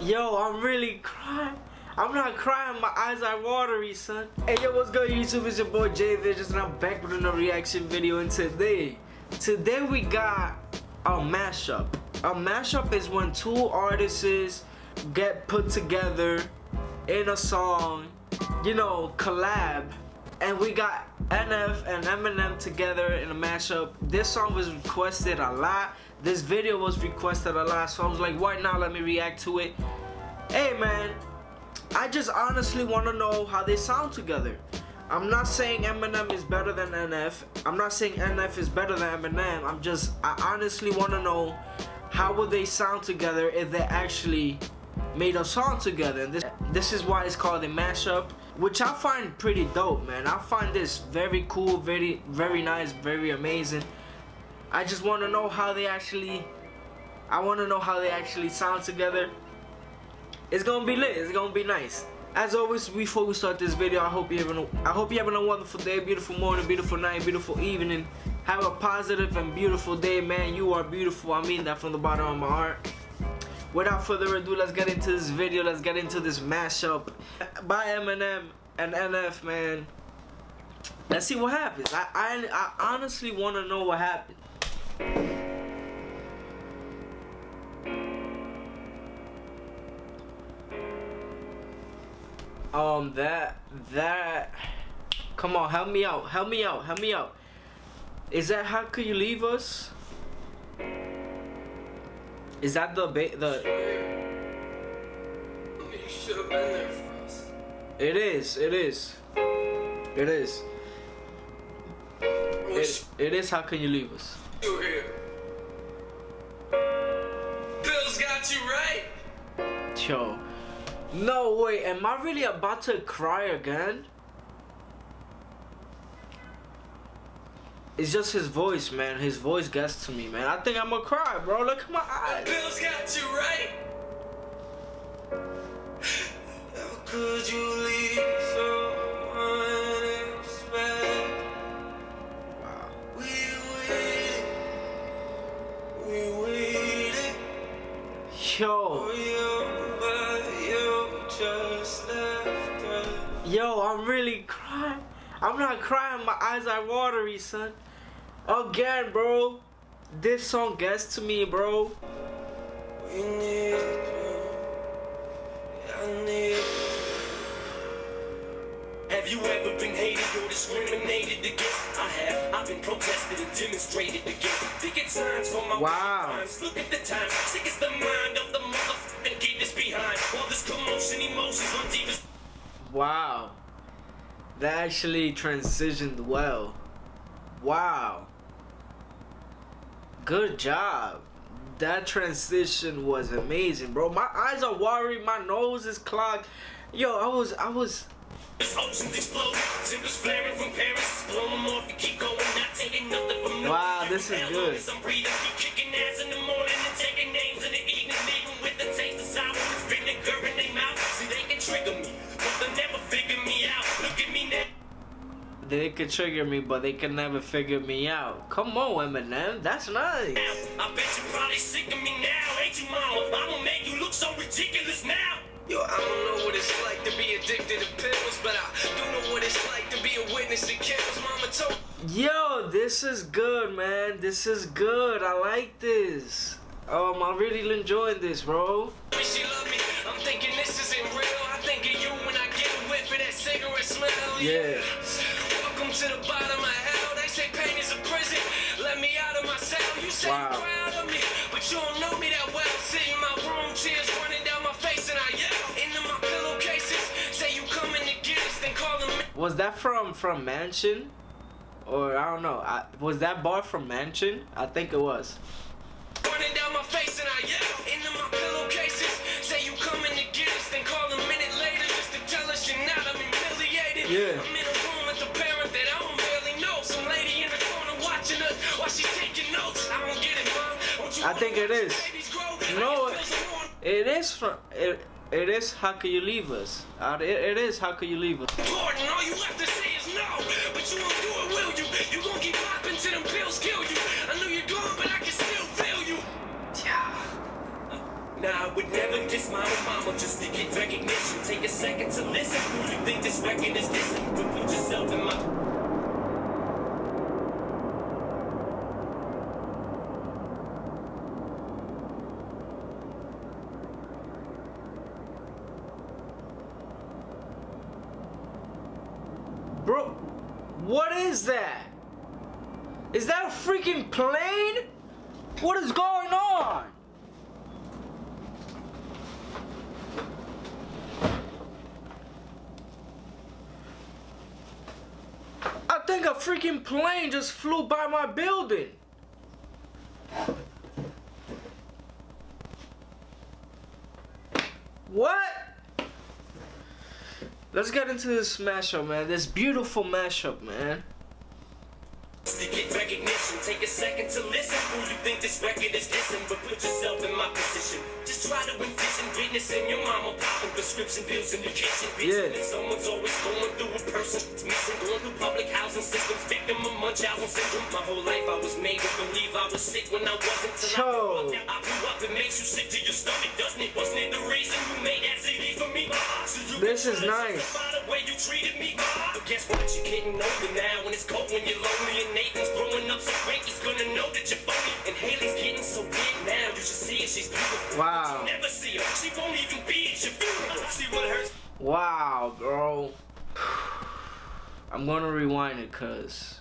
Yo, I'm really crying. I'm not crying, my eyes are watery, son. Hey, yo, what's good, YouTube? It's your boy JayVisions, and I'm back with another reaction video. And today we got a mashup. A mashup is when two artists get put together in a song, you know, collab. And we got NF and Eminem together in a mashup. This song was requested a lot. This video was requested a lot. So I was like, why not let me react to it? Hey man, I just honestly want to know how they sound together. I'm not saying Eminem is better than NF. I'm not saying NF is better than Eminem. I honestly want to know how would they sound together if they actually made a song together. And this is why it's called a mashup, which I find pretty dope, man. I find this very cool, very nice, very amazing. I just want to know how they actually, I want to know how they actually sound together. It's gonna be lit. It's gonna be nice. As always, before we start this video, I hope you're having a wonderful day, beautiful morning, beautiful night, beautiful evening. Have a positive and beautiful day, man. You are beautiful. I mean that from the bottom of my heart. Without further ado, let's get into this video. Let's get into this mashup by Eminem and NF, man. Let's see what happens. I honestly want to know what happened. Come on, help me out, help me out, help me out. Is that How Could You Leave Us? Is that the You should have been there for us. It is How Can You Leave Us. You were here. Bill's got you right. Yo. No way, am I really about to cry again? It's just his voice, man. His voice gets to me, man. I think I'm gonna cry, bro. Look at my eyes. Bill's got you right. How could you leave someone else, man? Wow. We waited. Yo. Yo, I'm really crying. I'm not crying. My eyes are watery, son. Again, bro, this song gets to me, bro. We need you. I need you. Have you ever been hated or discriminated against? I have. I've been protested and demonstrated against. Picket signs for my crimes. Look at the time. Sick is the mind of the motherfucking keep this behind. All this commotion, emotions on deepest. Wow. That actually transitioned well. Wow. Good job. That transition was amazing, bro. My eyes are watery, my nose is clogged. Yo, I was wow, this is good. They could trigger me, but they could never figure me out. Come on, Eminem, that's nice. I bet you're probably sick of me now, ain't you, mama? I'm gonna make you look so ridiculous now. Yo, I don't know what it's like to be addicted to pills, but I do know what it's like to be a witness to kills. Mama told. Yo, this is good, man. This is good. I like this. I'm really enjoying this, bro. She loved me. I'm thinking this isn't real. I think of you when I get a whiff of that cigarette smell. Yeah. To the bottom of hell, they say pain is a prison. Let me out of my cell. You say wow. You're proud of me, but you don't know me that well. Sit in my room, tears running down my face, and I yell into my pillowcases. Say you coming to get us, then call them. Was that from Mansion? Or I don't know. Was that bar from Mansion? I think it was. Running down my face, and I yell into my pillowcases. Say you coming to get us, then call a minute later just to tell us you're not. I'm humiliated. Yeah. I'm in a room with the parent that I don't barely know. Some lady in the corner watching us while she's taking notes. I don't get it, mom. I think it is. No, it is How Could You Leave Us. It is How Could You Leave Us. Gordon, all you have to say is no, but you won't do it, will you? You gon' keep popping till them pills kill you. I know you're gone, but I can still feel you. Yeah. Nah, I would never diss my own mama just to get recognition. Take a second to listen. Who you think this record is dissing? But put yourself in my... Bro, what is that? Is that a freaking plane? What is going on? I think a freaking plane just flew by my building. What? Let's get into this mashup, man. This beautiful mashup, man. To get recognition, take a second to listen. Who you think this record is dissing? But put yourself in my position. Just try to envision witnessing your mama popping prescription bills in the kitchen. Bitch, yeah. Someone's always going through a person. It's missing, going through public housing systems. Victim of Munchausen syndrome. My whole life I was made to believe I was sick when I wasn't. Till I grew up, it makes you sick to your stomach, doesn't it? Wasn't it the reason you made that CD for me? So you this is nice. The way you treated me. But guess what? You're getting older now, and it's cold when you're lonely and naked. Growing up so great, he's gonna know that you're phony. And Haley's getting so big now, you should see it, she's beautiful. Wow. You never see her, she won't even be at your funeral. See what hers. Wow, bro. I'm gonna rewind it, cuz.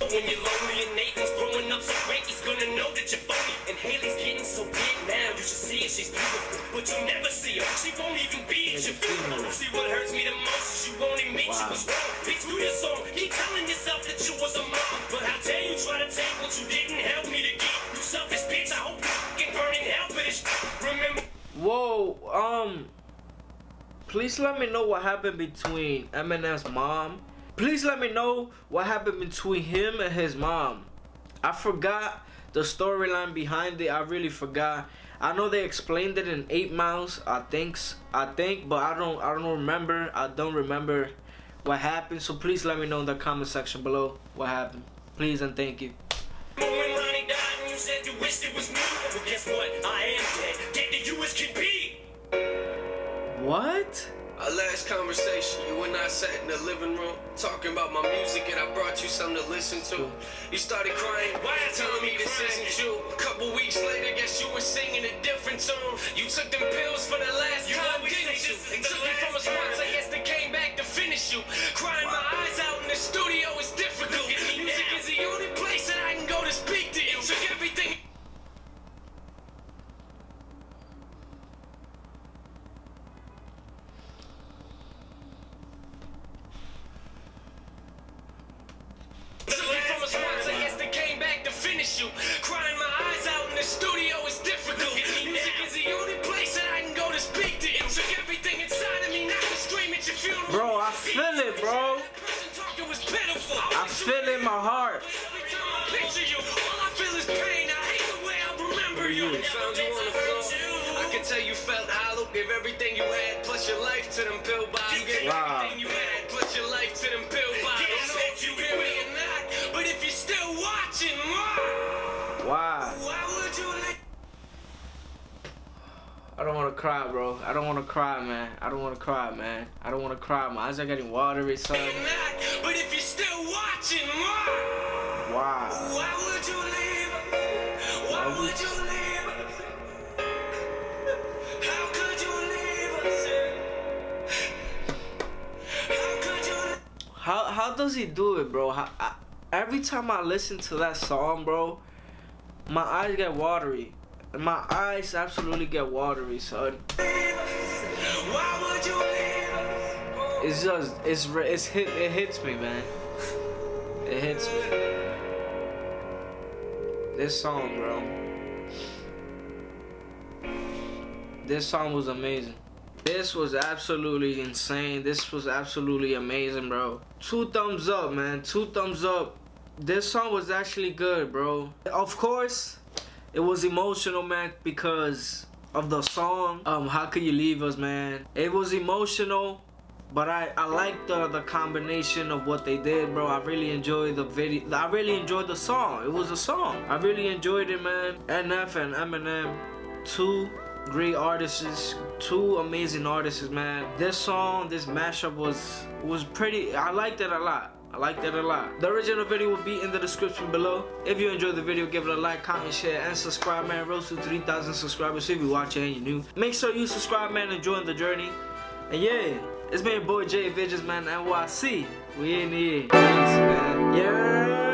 When you're lonely and Nathan's growing up so great, he's gonna know that you're phony. And Haley's getting so big now, you should see it, she's beautiful. But you never see her, she won't even be at your funeral. See what hurts me the most is you won't admit you was wrong. Bitch, do your song, keep telling yourself that you was a mom. But how dare you try to take what you didn't help me to get? You selfish bitch, I hope you can burn in hell for this. Remember. Whoa, please let me know what happened between Eminem's mom. Please let me know what happened between him and his mom. I forgot the storyline behind it. I really forgot. I know they explained it in 8 Mile, I think, but I don't remember. I don't remember what happened. So please let me know in the comment section below what happened. Please and thank you. When Lonnie died and you said you wished it was me, well, guess what? I am dead. Dead to you as can be. What? Our last conversation, you and I sat in the living room talking about my music, and I brought you something to listen to. You started crying, why you telling me this isn't you? A couple weeks later, guess you were singing a different tune. You took them pills for the last time, didn't you? It took me from us once, I guess they came back to finish you. Crying my eyes out in the studio is difficult. Music is the only place that I can go to speak to you. Took everything. You crying my eyes out in the studio is difficult. Music is the only place that I can go to speak to you. Took everything inside of me not to scream at your funeral. Bro, I feel it, bro. I feel it in my heart. Every time I picture you, all I feel is pain. I hate the way I remember you. Found you on the floor. I can tell you felt hollow. Give everything you had plus your life to them pill bottles. Give everything you had plus your life to them pill bottles. You hear me or not, but if you're still watching, why? Why would you let... I don't want to cry, bro. I don't want to cry, man. I don't want to cry, man. I don't want to cry. My eyes are getting watery, son. But if you're still watching, why? Why would you leave? Why would you leave? How could you leave us? How could you leave? How does he do it, bro? Every time I listen to that song, bro, my eyes get watery. My eyes absolutely get watery, son. Why would you leave? It's just, it hits me, man. It hits me. This song, bro. This song was amazing. This was absolutely insane. This was absolutely amazing, bro. 2 thumbs up, man. 2 thumbs up. This song was actually good, bro. Of course, it was emotional, man, because of the song. How could you leave us, man? It was emotional, but I liked the combination of what they did, bro. I really enjoyed the video. I really enjoyed the song. It was a song. I really enjoyed it, man. NF and Eminem. Two great artists, two amazing artists, man. This song, this mashup was pretty. I liked that a lot. I like that a lot. The original video will be in the description below. If you enjoyed the video, give it a like, comment, share, and subscribe, man. Road to 3,000 subscribers. If you're watching and you're new, make sure you subscribe, man, and join the journey. And yeah, it's been your boy JayVisions, man, NYC. We in here. Peace, man. Yeah.